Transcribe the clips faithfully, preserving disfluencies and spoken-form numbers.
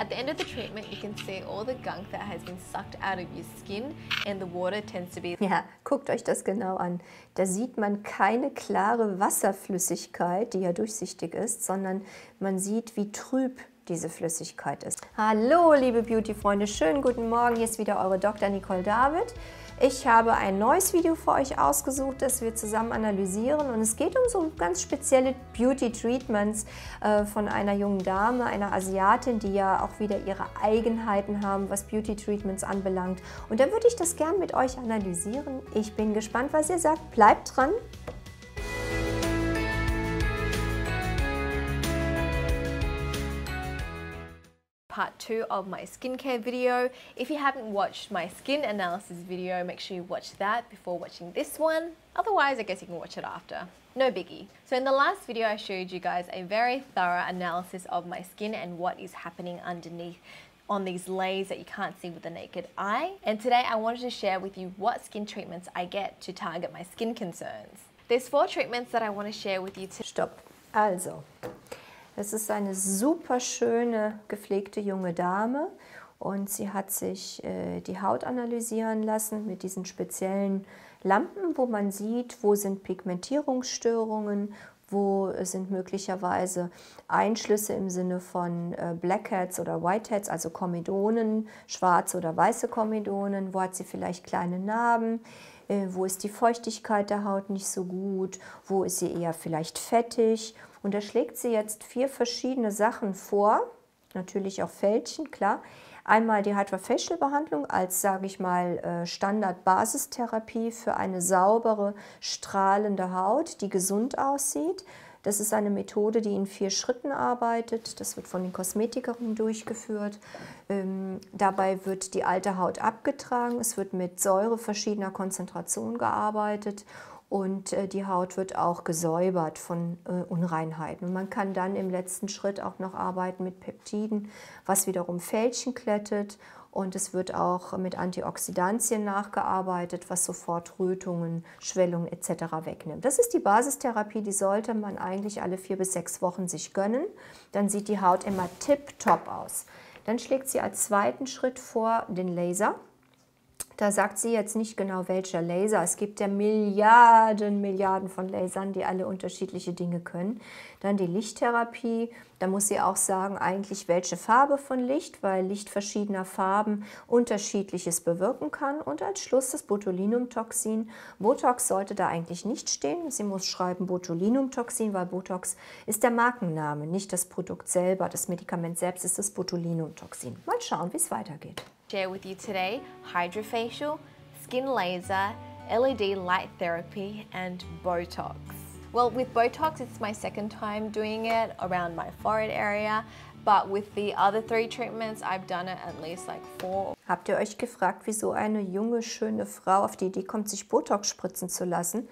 At the end of the treatment, you can see all the gunk that has been sucked out of your skin and the water tends to be... Ja, guckt euch das genau an. Da sieht man keine klare Wasserflüssigkeit, die ja durchsichtig ist, sondern man sieht, wie trüb diese Flüssigkeit ist. Hallo, liebe Beauty-Freunde, schönen guten Morgen. Hier ist wieder eure Doktor Nicole David. Ich habe ein neues Video für euch ausgesucht, das wir zusammen analysieren, und es geht um so ganz spezielle Beauty-Treatments äh, von einer jungen Dame, einer Asiatin, die ja auch wieder ihre Eigenheiten haben, was Beauty-Treatments anbelangt. Und da würde ich das gern mit euch analysieren. Ich bin gespannt, was ihr sagt. Bleibt dran! part two of my skincare video. If you haven't watched my skin analysis video, make sure you watch that before watching this one. Otherwise, I guess you can watch it after. No biggie. So in the last video, I showed you guys a very thorough analysis of my skin and what is happening underneath on these layers that you can't see with the naked eye. And today I wanted to share with you what skin treatments I get to target my skin concerns. There's four treatments that I want to share with you today. Stop. Also. Es ist eine super schöne, gepflegte junge Dame und sie hat sich äh, die Haut analysieren lassen mit diesen speziellen Lampen, wo man sieht, wo sind Pigmentierungsstörungen, wo sind möglicherweise Einschlüsse im Sinne von äh, Blackheads oder Whiteheads, also Komedonen, schwarze oder weiße Komedonen, wo hat sie vielleicht kleine Narben, äh, wo ist die Feuchtigkeit der Haut nicht so gut, wo ist sie eher vielleicht fettig. Und da schlägt sie jetzt vier verschiedene Sachen vor, natürlich auch Fältchen, klar. Einmal die HydraFacial-Behandlung als, sage ich mal, Standard-Basistherapie für eine saubere, strahlende Haut, die gesund aussieht. Das ist eine Methode, die in vier Schritten arbeitet. Das wird von den Kosmetikerinnen durchgeführt. Ähm, dabei wird die alte Haut abgetragen. Es wird mit Säure verschiedener Konzentrationen gearbeitet. Und die Haut wird auch gesäubert von äh, Unreinheiten. Und man kann dann im letzten Schritt auch noch arbeiten mit Peptiden, was wiederum Fältchen glättet. Und es wird auch mit Antioxidantien nachgearbeitet, was sofort Rötungen, Schwellungen et cetera wegnimmt. Das ist die Basistherapie, die sollte man eigentlich alle vier bis sechs Wochen sich gönnen. Dann sieht die Haut immer tipptopp aus. Dann schlägt sie als zweiten Schritt vor den Laser. Da sagt sie jetzt nicht genau, welcher Laser. Es gibt ja Milliarden, Milliarden von Lasern, die alle unterschiedliche Dinge können. Dann die Lichttherapie. Da muss sie auch sagen, eigentlich welche Farbe von Licht, weil Licht verschiedener Farben Unterschiedliches bewirken kann. Und als Schluss das Botulinumtoxin. Botox sollte da eigentlich nicht stehen. Sie muss schreiben Botulinumtoxin, weil Botox ist der Markenname, nicht das Produkt selber. Das Medikament selbst ist das Botulinumtoxin. Mal schauen, wie es weitergeht. Share with you today HydraFacial, skin laser, L E D light therapy and Botox. Well, with Botox it's my second time doing it around my forehead area, but with the other three treatments I've done it at least like four. Habt ihr euch gefragt, wieso eine junge, schöne Frau auf die Idee kommt, sich Botox spritzen zu lassen?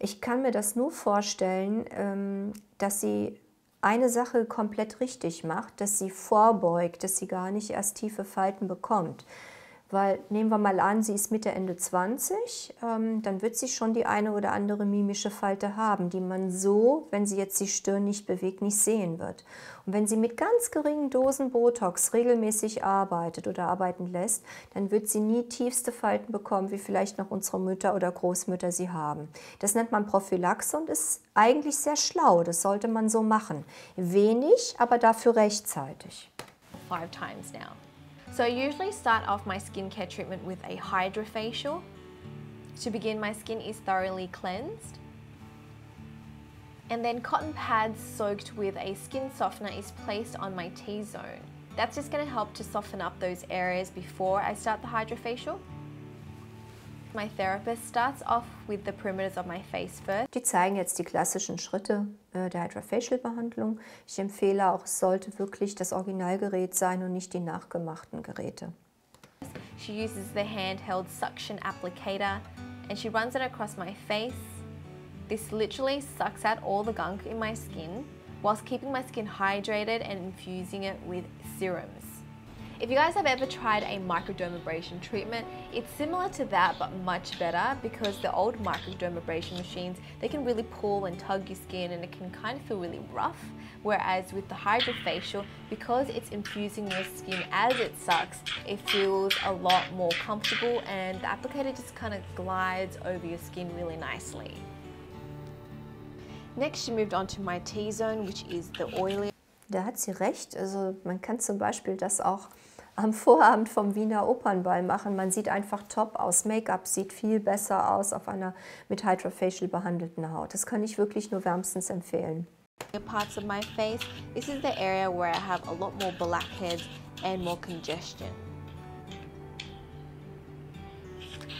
Ich kann mir das nur vorstellen, dass sie eine Sache komplett richtig macht, dass sie vorbeugt, dass sie gar nicht erst tiefe Falten bekommt. Weil, nehmen wir mal an, sie ist Mitte, Ende zwanzig, ähm, dann wird sie schon die eine oder andere mimische Falte haben, die man so, wenn sie jetzt die Stirn nicht bewegt, nicht sehen wird. Und wenn sie mit ganz geringen Dosen Botox regelmäßig arbeitet oder arbeiten lässt, dann wird sie nie tiefste Falten bekommen, wie vielleicht noch unsere Mütter oder Großmütter sie haben. Das nennt man Prophylaxe und ist eigentlich sehr schlau. Das sollte man so machen. Wenig, aber dafür rechtzeitig. Five times now. So I usually start off my skincare treatment with a HydraFacial. To begin, my skin is thoroughly cleansed. And then cotton pads soaked with a skin softener is placed on my T-zone. That's just going to help to soften up those areas before I start the HydraFacial. My therapist starts off with the perimeters of my face first. Die zeigen jetzt die klassischen Schritte der HydraFacial-Behandlung. Ich empfehle auch, es sollte wirklich das Originalgerät sein und nicht die nachgemachten Geräte. She uses the handheld suction applicator and she runs it across my face. This literally sucks out all the gunk in my skin whilst keeping my skin hydrated and infusing it with serums. If you guys have ever tried a microdermabrasion treatment, it's similar to that but much better, because the old microdermabrasion machines, they can really pull and tug your skin and it can kind of feel really rough, whereas with the HydraFacial, because it's infusing your skin as it sucks, it feels a lot more comfortable and the applicator just kind of glides over your skin really nicely. Next, she moved on to my T-zone, which is the oily. Da hat sie recht. Also man kann zum Beispiel das auch am Vorabend vom Wiener Opernball machen. Man sieht einfach top aus. Make-up sieht viel besser aus auf einer mit HydraFacial behandelten Haut. Das kann ich wirklich nur wärmstens empfehlen. Parts of my face. This is the area where I have a lot more blackheads and more congestion.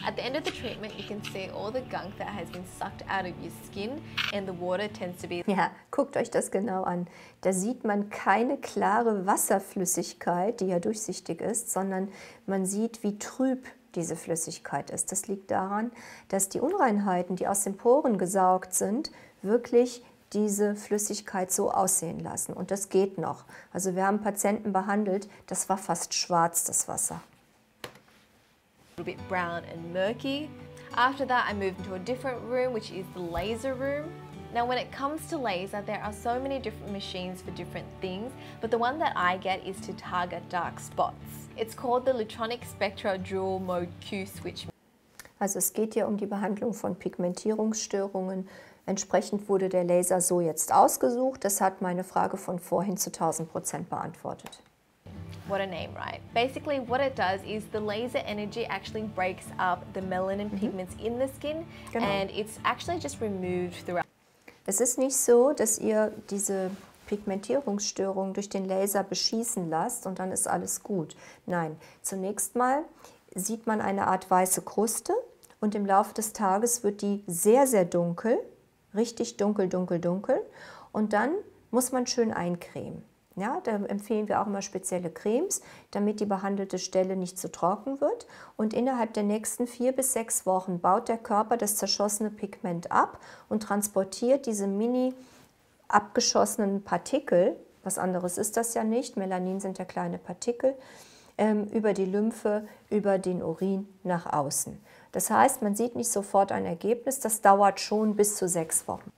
At the end of the treatment, you can see all the gunk that has been sucked out of your skin and the water tends to be... Ja, guckt euch das genau an. Da sieht man keine klare Wasserflüssigkeit, die ja durchsichtig ist, sondern man sieht, wie trüb diese Flüssigkeit ist. Das liegt daran, dass die Unreinheiten, die aus den Poren gesaugt sind, wirklich diese Flüssigkeit so aussehen lassen. Und das geht noch. Also wir haben Patienten behandelt, das war fast schwarz, das Wasser. A little bit brown and murky. After that I moved into a different room, which is the laser room. Now when it comes to laser, there are so many different machines for different things, but the one that I get is to target dark spots. It's called the Lutronic Spectra Dual Mode Q switch. Also es geht hier um die Behandlung von Pigmentierungsstörungen. Entsprechend wurde der Laser so jetzt ausgesucht. Das hat meine Frage von vorhin zu tausend Prozent beantwortet. What a name, right? Basically what it does is the laser energy actually breaks up the melanin mm-hmm. pigments in the skin, genau. And it's actually just removed throughout. Es ist nicht so, dass ihr diese Pigmentierungsstörung durch den Laser beschießen lasst und dann ist alles gut. Nein, zunächst mal sieht man eine Art weiße Kruste und im Laufe des Tages wird die sehr, sehr dunkel, richtig dunkel, dunkel, dunkel, und dann muss man schön eincremen. Ja, da empfehlen wir auch immer spezielle Cremes, damit die behandelte Stelle nicht zu trocken wird. Und innerhalb der nächsten vier bis sechs Wochen baut der Körper das zerschossene Pigment ab und transportiert diese mini abgeschossenen Partikel, was anderes ist das ja nicht, Melanin sind ja kleine Partikel, über die Lymphe, über den Urin nach außen. Das heißt, man sieht nicht sofort ein Ergebnis, das dauert schon bis zu sechs Wochen.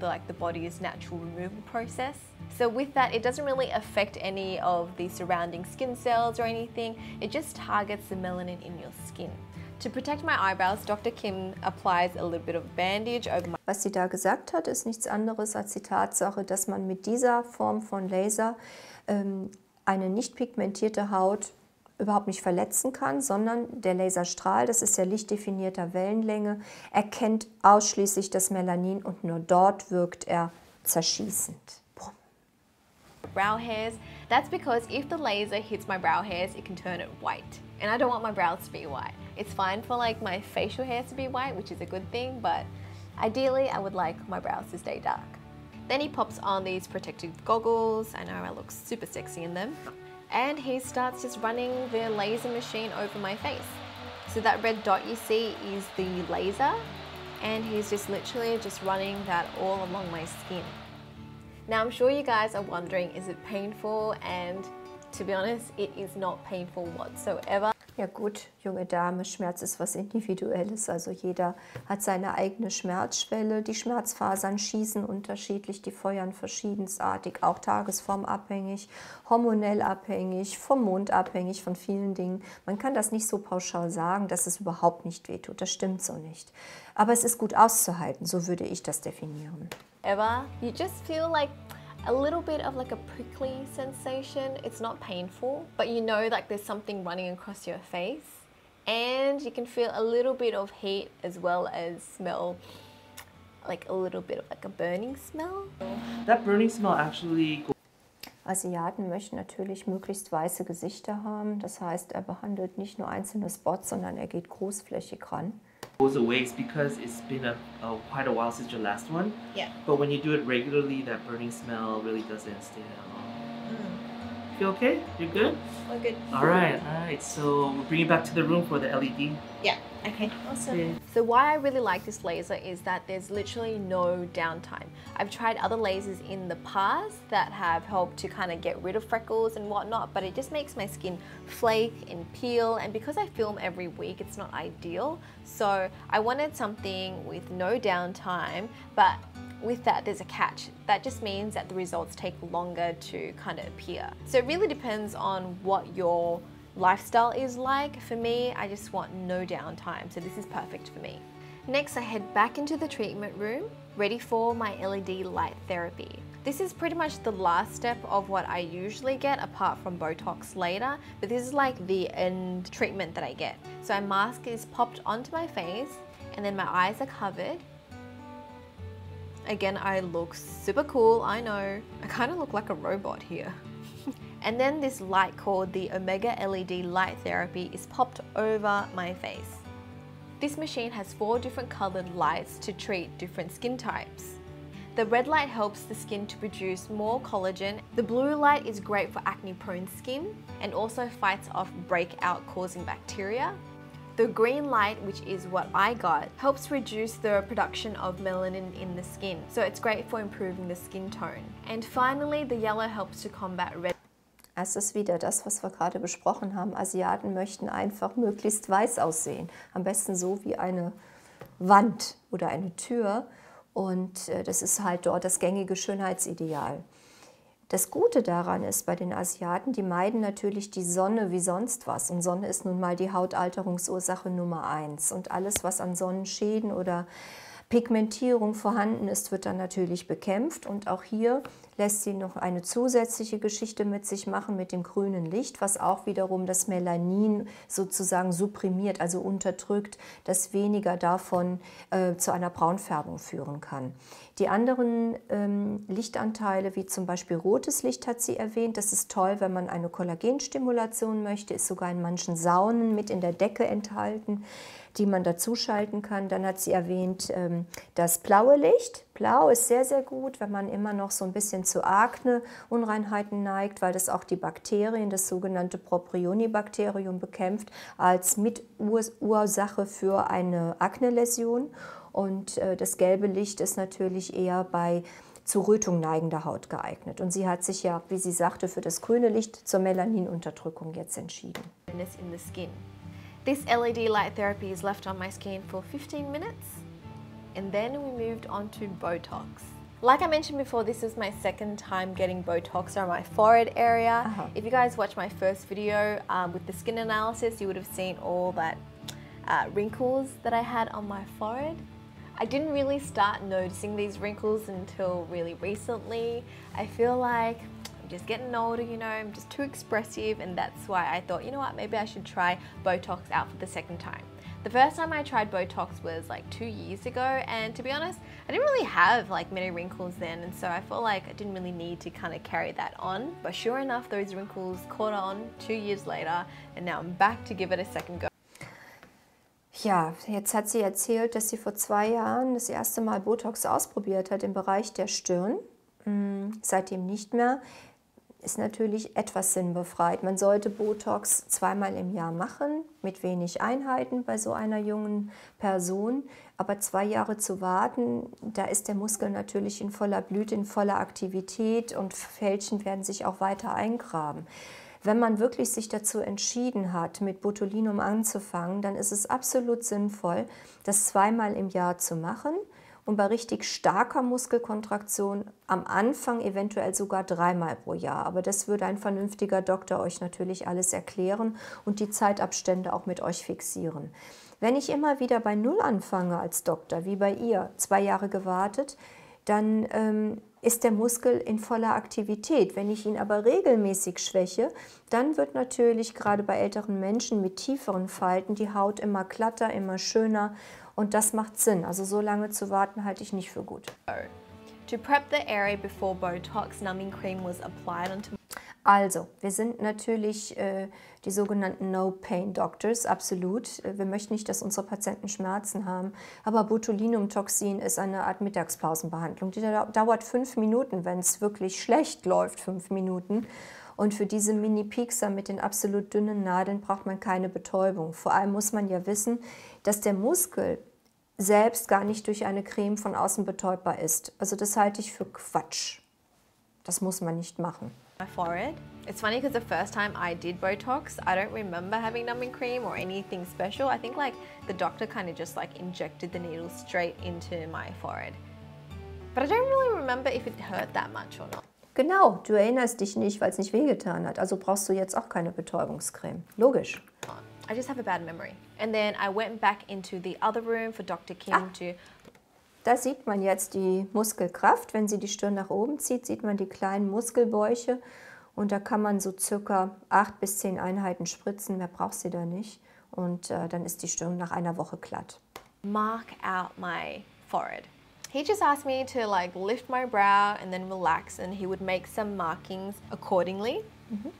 Like the body's natural removal process. So with that, it doesn't really affect any of the surrounding skin cells or anything. It just targets the melanin in your skin. To protect my eyebrows, Doctor Kim applies a little bit of bandage over my... Was sie da gesagt hat, ist nichts anderes als die Tatsache, dass man mit dieser Form von Laser ähm, eine nicht pigmentierte Haut überhaupt nicht verletzen kann, sondern der Laserstrahl, das ist ja lichtdefinierter Wellenlänge, erkennt ausschließlich das Melanin und nur dort wirkt er zerschießend. Brow hairs. That's because if the laser hits my brow hairs, it can turn it white. And I don't want my brows to be white. It's fine for like my facial hairs to be white, which is a good thing, but ideally I would like my brows to stay dark. Then he pops on these protective goggles. I know I look super sexy in them. And he starts just running the laser machine over my face. So that red dot you see is the laser, and he's just literally just running that all along my skin. Now I'm sure you guys are wondering, is it painful? And to be honest, it is not painful whatsoever. Ja gut, junge Dame, Schmerz ist was Individuelles, also jeder hat seine eigene Schmerzschwelle. Die Schmerzfasern schießen unterschiedlich, die feuern verschiedensartig, auch tagesformabhängig, hormonell abhängig, vom Mond abhängig, von vielen Dingen. Man kann das nicht so pauschal sagen, dass es überhaupt nicht wehtut, das stimmt so nicht. Aber es ist gut auszuhalten, so würde ich das definieren. Ever, you just feel like a little bit of like a prickly sensation. It's not painful, but you know like there's something running across your face, and you can feel a little bit of heat as well as smell, like a little bit of like a burning smell. That burning smell actually... Asiaten möchten natürlich möglichst weiße Gesichter haben. Das heißt, er behandelt nicht nur einzelne Spots, sondern er geht großflächig ran. Goes away is because it's been a, a quite a while since your last one. Yeah. But when you do it regularly, that burning smell really doesn't stay that long. Mm. You okay? You're good? We're good. All right, all right. So we'll bring you back to the room for the L E D. Yeah. Okay, awesome. Yeah. So why I really like this laser is that there's literally no downtime. I've tried other lasers in the past that have helped to kind of get rid of freckles and whatnot, but it just makes my skin flake and peel, and because I film every week, it's not ideal. So I wanted something with no downtime, but with that, there's a catch. That just means that the results take longer to kind of appear. So it really depends on what your lifestyle is like. For me, I just want no downtime, so this is perfect for me. Next, I head back into the treatment room, ready for my L E D light therapy. This is pretty much the last step of what I usually get, apart from Botox later, but this is like the end treatment that I get. So my mask is popped onto my face, and then my eyes are covered. Again, I look super cool, I know. I kind of look like a robot here. And then this light called the Omega L E D Light Therapy is popped over my face. This machine has four different colored lights to treat different skin types. The red light helps the skin to produce more collagen. The blue light is great for acne-prone skin and also fights off breakout-causing bacteria. The green light, which is what I got, helps reduce the production of melanin in the skin, so it's great for improving the skin tone. And finally, the yellow helps to combat red. Es ist wieder das, was wir gerade besprochen haben. Asiaten möchten einfach möglichst weiß aussehen. Am besten so wie eine Wand oder eine Tür. Und das ist halt dort das gängige Schönheitsideal. Das Gute daran ist, bei den Asiaten, die meiden natürlich die Sonne wie sonst was. Und Sonne ist nun mal die Hautalterungsursache Nummer eins. Und alles, was an Sonnenschäden oder Pigmentierung vorhanden ist, wird dann natürlich bekämpft. Und auch hier lässt sie noch eine zusätzliche Geschichte mit sich machen mit dem grünen Licht, was auch wiederum das Melanin sozusagen supprimiert, also unterdrückt, dass weniger davon äh, zu einer Braunfärbung führen kann. Die anderen ähm, Lichtanteile, wie zum Beispiel rotes Licht, hat sie erwähnt. Das ist toll, wenn man eine Kollagenstimulation möchte, ist sogar in manchen Saunen mit in der Decke enthalten, die man dazu schalten kann. Dann hat sie erwähnt, ähm, das blaue Licht. Blau ist sehr, sehr gut, wenn man immer noch so ein bisschen zu Akne-Unreinheiten neigt, weil das auch die Bakterien, das sogenannte Propionibacterium, bekämpft als Mitursache für eine Akne-Läsion. Und äh, das gelbe Licht ist natürlich eher bei zu Rötung neigender Haut geeignet. Und sie hat sich ja, wie sie sagte, für das grüne Licht zur Melanin-Unterdrückung jetzt entschieden. In the skin. This L E D light therapy is left on my skin for fifteen minutes. And then we moved on to Botox. Like I mentioned before, this is my second time getting Botox around my forehead area. Uh-huh. If you guys watched my first video um, with the skin analysis, you would have seen all that uh, wrinkles that I had on my forehead. I didn't really start noticing these wrinkles until really recently. I feel like I'm just getting older, you know, I'm just too expressive, and that's why I thought, you know what, maybe I should try Botox out for the second time. The first time I tried Botox was like two years ago, and to be honest, I didn't really have like many wrinkles then, and so I felt like I didn't really need to kind of carry that on. But sure enough, those wrinkles caught on two years later, and now I'm back to give it a second go. Ja, jetzt hat sie erzählt, dass sie vor zwei Jahren das erste Mal Botox ausprobiert hat im Bereich der Stirn, hm, seitdem nicht mehr. Ist natürlich etwas sinnbefreit. Man sollte Botox zweimal im Jahr machen, mit wenig Einheiten bei so einer jungen Person. Aber zwei Jahre zu warten, da ist der Muskel natürlich in voller Blüte, in voller Aktivität, und Fältchen werden sich auch weiter eingraben. Wenn man wirklich sich dazu entschieden hat, mit Botulinum anzufangen, dann ist es absolut sinnvoll, das zweimal im Jahr zu machen. Und bei richtig starker Muskelkontraktion am Anfang eventuell sogar dreimal pro Jahr. Aber das würde ein vernünftiger Doktor euch natürlich alles erklären und die Zeitabstände auch mit euch fixieren. Wenn ich immer wieder bei Null anfange als Doktor, wie bei ihr, zwei Jahre gewartet, dann ähm, ist der Muskel in voller Aktivität. Wenn ich ihn aber regelmäßig schwäche, dann wird natürlich gerade bei älteren Menschen mit tieferen Falten die Haut immer glatter, immer schöner. Und das macht Sinn. Also so lange zu warten halte ich nicht für gut. To prep the area before Botox, numbing cream was applied onto. Also, wir sind natürlich äh, die sogenannten No-Pain-Doctors, absolut. Wir möchten nicht, dass unsere Patienten Schmerzen haben. Aber Botulinumtoxin ist eine Art Mittagspausenbehandlung. Die dauert fünf Minuten, wenn es wirklich schlecht läuft, fünf Minuten. Und für diese Mini-Piekser mit den absolut dünnen Nadeln braucht man keine Betäubung. Vor allem muss man ja wissen, dass der Muskel selbst gar nicht durch eine Creme von außen betäubbar ist. Also das halte ich für Quatsch. Das muss man nicht machen. My forehead. It's funny because the first time I did Botox, I don't remember having numbing cream or anything special. I think like the doctor kind of just like injected the needle straight into my forehead. But I don't really remember if it hurt that much or not. Genau, du erinnerst dich nicht, weil es nicht wehgetan hat. Also brauchst du jetzt auch keine Betäubungscreme. Logisch. I just have a bad memory. And then I went back into the other room for Doctor Kim ah. to... Da sieht man jetzt die Muskelkraft. Wenn sie die Stirn nach oben zieht, sieht man die kleinen Muskelbäuche. Und da kann man so circa acht bis zehn Einheiten spritzen. Mehr braucht sie da nicht. Und äh, dann ist die Stirn nach einer Woche glatt. Mark out my forehead. He just asked me to like lift my brow and then relax and he would make some markings accordingly. Mhm.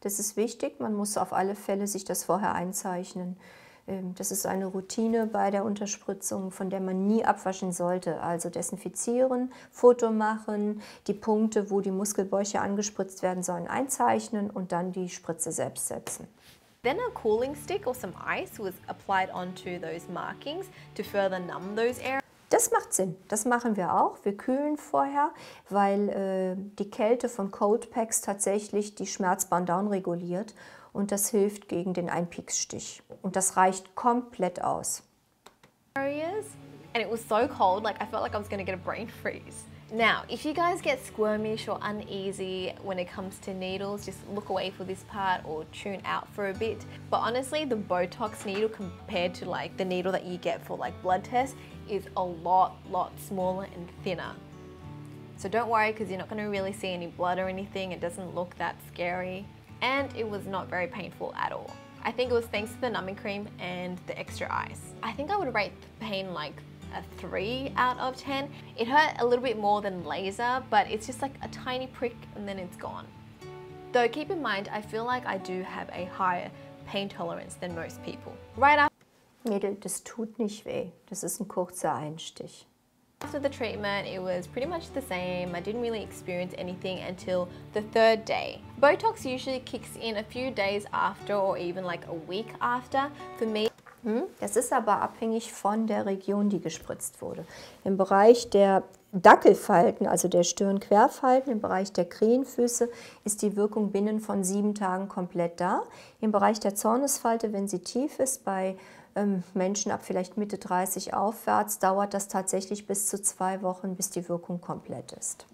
Das ist wichtig. Man muss auf alle Fälle sich das vorher einzeichnen. Das ist eine Routine bei der Unterspritzung, von der man nie abwaschen sollte. Also desinfizieren, Foto machen, die Punkte, wo die Muskelbäuche angespritzt werden sollen, einzeichnen und dann die Spritze selbst setzen. Then a cooling stick or some ice was applied onto those markings to further numb those areas. Das macht Sinn. Das machen wir auch. Wir kühlen vorher, weil äh, die Kälte von Cold Packs tatsächlich die Schmerzbahn down reguliert. Und das hilft gegen den Einpiekstich. Und das reicht komplett aus. And it was so cold, like I felt like I was going to get a brain freeze. Now, if you guys get squirmish or uneasy when it comes to needles, just look away for this part or tune out for a bit. But honestly, the Botox needle compared to like the needle that you get for like blood tests is a lot, lot smaller and thinner. So don't worry because you're not going to really see any blood or anything. It doesn't look that scary. And it was not very painful at all. I think it was thanks to the numbing cream and the extra ice. I think I would rate the pain like a three out of ten. It hurt a little bit more than laser, but it's just like a tiny prick and then it's gone. Though keep in mind, I feel like I do have a higher pain tolerance than most people. Right after... Mädel, das tut nicht weh. Das ist ein kurzer Einstich. After the treatment, it was pretty much the same. I didn't really experience anything until the third day. Botox usually kicks in a few days after or even like a week after. For me... Das ist aber abhängig von der Region, die gespritzt wurde. Im Bereich der Dackelfalten, also der Stirnquerfalten, im Bereich der Krähenfüße ist die Wirkung binnen von sieben Tagen komplett da. Im Bereich der Zornesfalte, wenn sie tief ist, bei ähm, Menschen ab vielleicht Mitte dreißig aufwärts, dauert das tatsächlich bis zu zwei Wochen, bis die Wirkung komplett ist.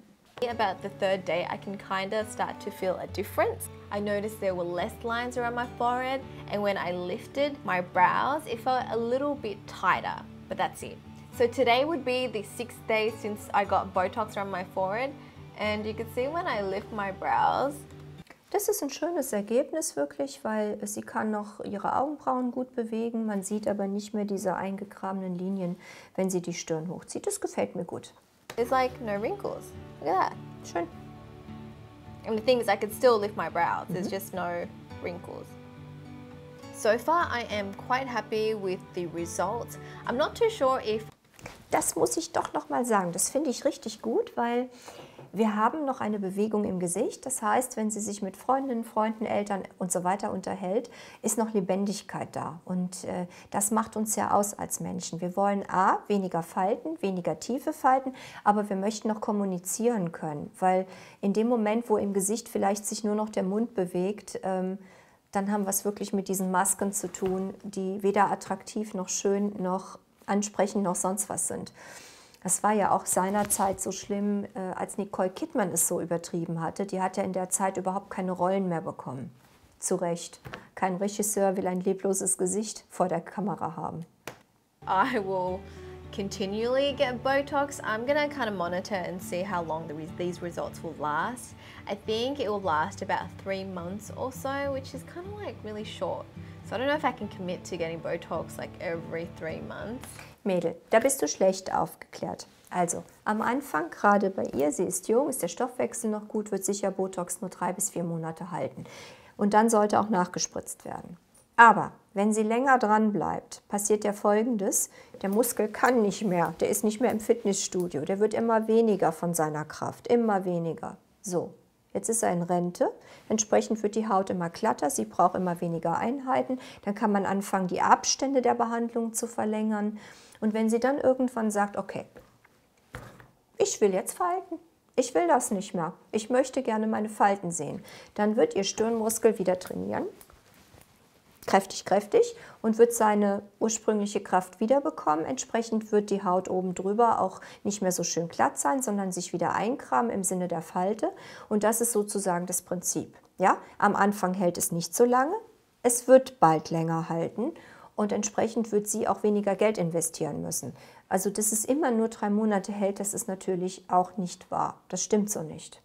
About the third day, I can kind of start to feel a difference. I noticed there were less lines around my forehead, and when I lifted my brows, it felt a little bit tighter, but that's it. So today would be the sixth day since I got Botox around my forehead, and you can see when I lift my brows. Das ist ein schönes Ergebnis wirklich, weil sie kann noch ihre Augenbrauen gut bewegen, man sieht aber nicht mehr diese eingegrabenen Linien, wenn sie die Stirn hochzieht. Das gefällt mir gut. It's like no wrinkles. Look at that. Schön. And the thing is, I could still lift my brows. Mm-hmm. There's just no wrinkles. So far, I am quite happy with the results. I'm not too sure if... Das muss ich doch noch mal sagen. Das finde ich richtig gut, weil wir haben noch eine Bewegung im Gesicht. Das heißt, wenn sie sich mit Freundinnen, Freunden, Eltern und so weiter unterhält, ist noch Lebendigkeit da. Und äh, das macht uns ja aus als Menschen. Wir wollen A, weniger Falten, weniger tiefe Falten, aber wir möchten noch kommunizieren können. Weil in dem Moment, wo im Gesicht vielleicht sich nur noch der Mund bewegt, ähm, dann haben wir es wirklich mit diesen Masken zu tun, die weder attraktiv noch schön noch ansprechend noch sonst was sind. Das war ja auch seinerzeit so schlimm, als Nicole Kidman es so übertrieben hatte. Die hat ja in der Zeit überhaupt keine Rollen mehr bekommen. Zu Recht. Kein Regisseur will ein lebloses Gesicht vor der Kamera haben. I will continually get Botox. I'm gonna kind of monitor and see how long these results will last. I think it will last about three months or so, which is kind of like really short. So I don't know if I can commit to getting Botox like every three months. Mädel, da bist du schlecht aufgeklärt. Also, am Anfang, gerade bei ihr, sie ist jung, ist der Stoffwechsel noch gut, wird sicher Botox nur drei bis vier Monate halten. Und dann sollte auch nachgespritzt werden. Aber, wenn sie länger dran bleibt, passiert ja Folgendes. Der Muskel kann nicht mehr, der ist nicht mehr im Fitnessstudio, der wird immer weniger von seiner Kraft, immer weniger. So, Jetzt ist er in Rente, entsprechend wird die Haut immer glatter, sie braucht immer weniger Einheiten. Dann kann man anfangen, die Abstände der Behandlung zu verlängern. Und wenn sie dann irgendwann sagt, okay, ich will jetzt Falten, ich will das nicht mehr, ich möchte gerne meine Falten sehen, dann wird ihr Stirnmuskel wieder trainieren, kräftig, kräftig, und wird seine ursprüngliche Kraft wiederbekommen. Entsprechend wird die Haut oben drüber auch nicht mehr so schön glatt sein, sondern sich wieder einkramen im Sinne der Falte. Und das ist sozusagen das Prinzip. Ja? Am Anfang hält es nicht so lange, es wird bald länger halten und entsprechend wird sie auch weniger Geld investieren müssen. Also, dass es immer nur drei Monate hält, das ist natürlich auch nicht wahr. Das stimmt so nicht.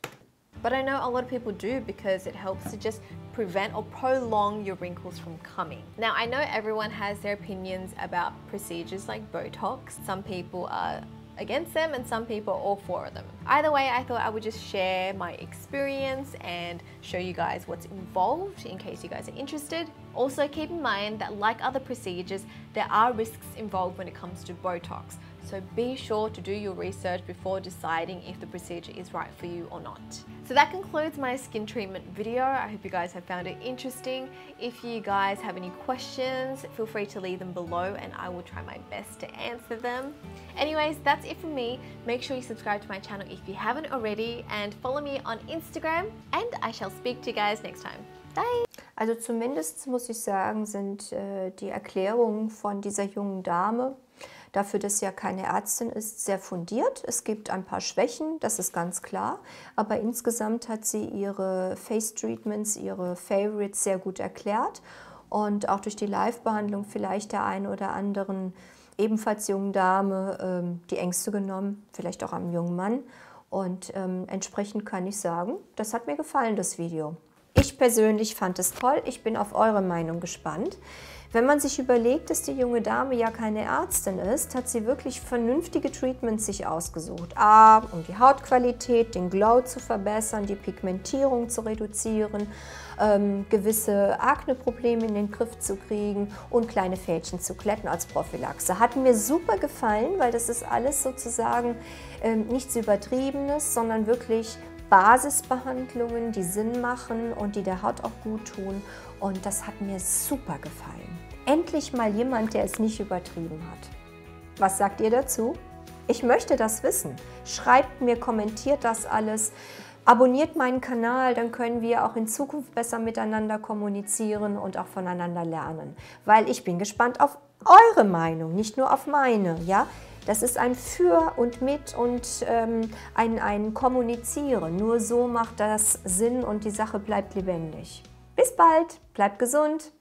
But I know a lot of people do because it helps to just prevent or prolong your wrinkles from coming. Now, I know everyone has their opinions about procedures like Botox. Some people are against them and some people are all for them. Either way, I thought I would just share my experience and show you guys what's involved in case you guys are interested. Also, keep in mind that like other procedures, there are risks involved when it comes to Botox. So be sure to do your research before deciding if the procedure is right for you or not. So that concludes my skin treatment video. I hope you guys have found it interesting. If you guys have any questions, feel free to leave them below and I will try my best to answer them. Anyways, that's it from me. Make sure you subscribe to my channel if you haven't already and follow me on Instagram, and I shall speak to you guys next time. Bye! Also zumindest muss ich sagen, sind äh, die Erklärungen von dieser jungen Dame, dafür, dass sie ja keine Ärztin ist, sehr fundiert. Es gibt ein paar Schwächen, das ist ganz klar. Aber insgesamt hat sie ihre Face-Treatments, ihre Favorites sehr gut erklärt. Und auch durch die Live-Behandlung vielleicht der einen oder anderen ebenfalls jungen Dame ähm, die Ängste genommen, vielleicht auch am jungen Mann. Und ähm, entsprechend kann ich sagen, das hat mir gefallen, das Video. Ich persönlich fand es toll. Ich bin auf eure Meinung gespannt. Wenn man sich überlegt, dass die junge Dame ja keine Ärztin ist, hat sie wirklich vernünftige Treatments sich ausgesucht. A, um die Hautqualität, den Glow zu verbessern, die Pigmentierung zu reduzieren, ähm, gewisse Akne-Probleme in den Griff zu kriegen und kleine Fältchen zu glätten als Prophylaxe. Hat mir super gefallen, weil das ist alles sozusagen ähm, nichts Übertriebenes, sondern wirklich Basisbehandlungen, die Sinn machen und die der Haut auch gut tun, und das hat mir super gefallen. Endlich mal jemand, der es nicht übertrieben hat. Was sagt ihr dazu? Ich möchte das wissen. Schreibt mir, kommentiert das alles, abonniert meinen Kanal, dann können wir auch in Zukunft besser miteinander kommunizieren und auch voneinander lernen, weil ich bin gespannt auf eure Meinung, nicht nur auf meine, ja? Das ist ein Für und Mit und ähm, ein, ein Kommunizieren. Nur so macht das Sinn und die Sache bleibt lebendig. Bis bald, bleibt gesund!